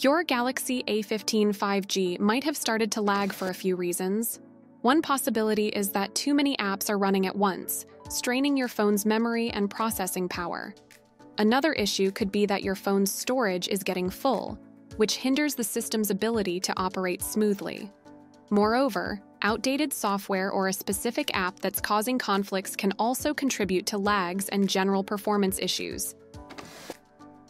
Your Galaxy A15 5G might have started to lag for a few reasons. One possibility is that too many apps are running at once, straining your phone's memory and processing power. Another issue could be that your phone's storage is getting full, which hinders the system's ability to operate smoothly. Moreover, outdated software or a specific app that's causing conflicts can also contribute to lags and general performance issues.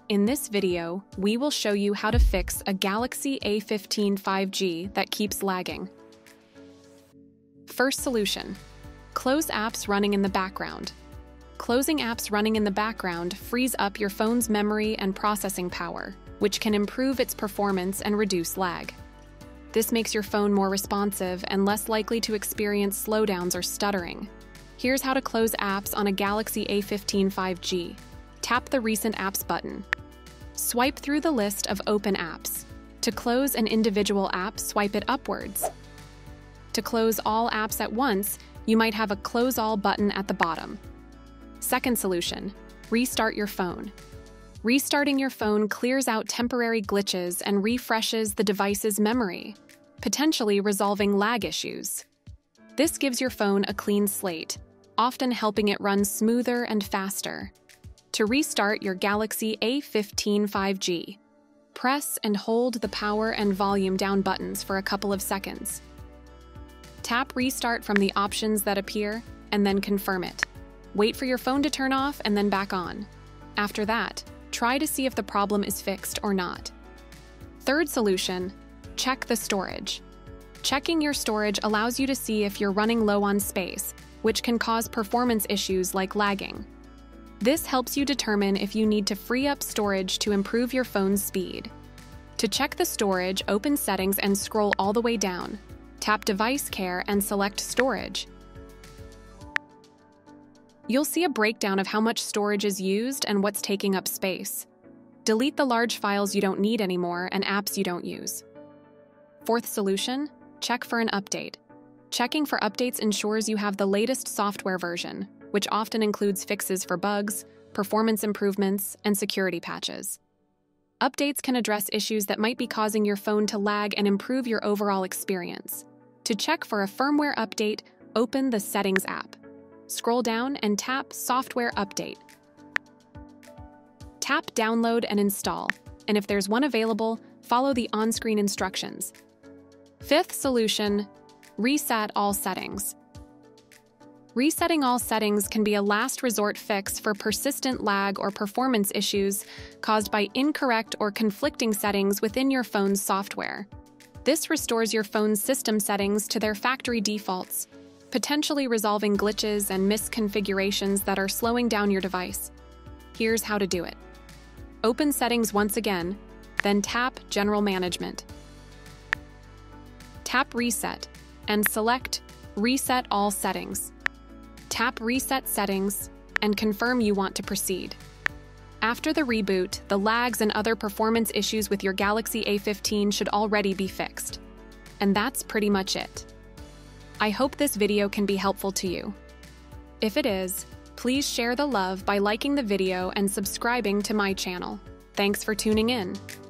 In this video, we will show you how to fix a Galaxy A15 5G that keeps lagging. First solution: close apps running in the background. Closing apps running in the background frees up your phone's memory and processing power, which can improve its performance and reduce lag. This makes your phone more responsive and less likely to experience slowdowns or stuttering. Here's how to close apps on a Galaxy A15 5G. Tap the Recent Apps button. Swipe through the list of open apps. To close an individual app, swipe it upwards. To close all apps at once, you might have a Close All button at the bottom. Second solution: restart your phone. Restarting your phone clears out temporary glitches and refreshes the device's memory, potentially resolving lag issues. This gives your phone a clean slate, often helping it run smoother and faster. To restart your Galaxy A15 5G, press and hold the power and volume down buttons for a couple of seconds. Tap Restart from the options that appear, and then confirm it. Wait for your phone to turn off and then back on. After that, try to see if the problem is fixed or not. Third solution: check the storage. Checking your storage allows you to see if you're running low on space, which can cause performance issues like lagging. This helps you determine if you need to free up storage to improve your phone's speed. To check the storage, open Settings and scroll all the way down. Tap Device Care and select Storage. You'll see a breakdown of how much storage is used and what's taking up space. Delete the large files you don't need anymore and apps you don't use. Fourth solution: check for an update. Checking for updates ensures you have the latest software version, which often includes fixes for bugs, performance improvements, and security patches. Updates can address issues that might be causing your phone to lag and improve your overall experience. To check for a firmware update, open the Settings app. Scroll down and tap Software Update. Tap Download and Install, and if there's one available, follow the on-screen instructions. Fifth solution: reset all settings. Resetting all settings can be a last resort fix for persistent lag or performance issues caused by incorrect or conflicting settings within your phone's software. This restores your phone's system settings to their factory defaults, potentially resolving glitches and misconfigurations that are slowing down your device. Here's how to do it. Open Settings once again, then tap General Management. Tap Reset and select Reset All Settings. Tap Reset Settings and confirm you want to proceed. After the reboot, the lags and other performance issues with your Galaxy A15 should already be fixed. And that's pretty much it. I hope this video can be helpful to you. If it is, please share the love by liking the video and subscribing to my channel. Thanks for tuning in.